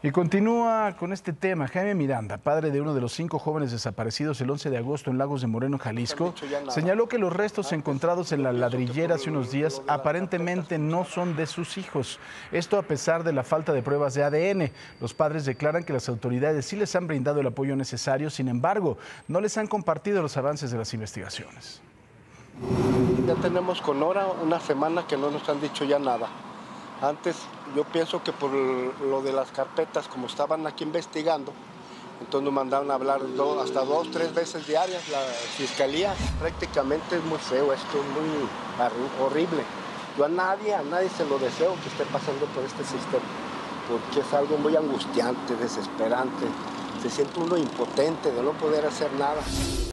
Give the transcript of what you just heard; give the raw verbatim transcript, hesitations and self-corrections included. Y continúa con este tema, Jaime Miranda, padre de uno de los cinco jóvenes desaparecidos el once de agosto en Lagos de Moreno, Jalisco, señaló que los restos encontrados en la ladrillera hace unos días aparentemente no son de sus hijos. Esto a pesar de la falta de pruebas de A D N. Los padres declaran que las autoridades sí les han brindado el apoyo necesario, sin embargo, no les han compartido los avances de las investigaciones. Ya tenemos con hora una semana que no nos han dicho ya nada. Antes, yo pienso que por lo de las carpetas, como estaban aquí investigando, entonces nos mandaron a hablar do, hasta dos, tres veces diarias la fiscalía. Prácticamente es muy feo esto, muy horrible. Yo a nadie, a nadie se lo deseo que esté pasando por este sistema, porque es algo muy angustiante, desesperante. Se siente uno impotente de no poder hacer nada.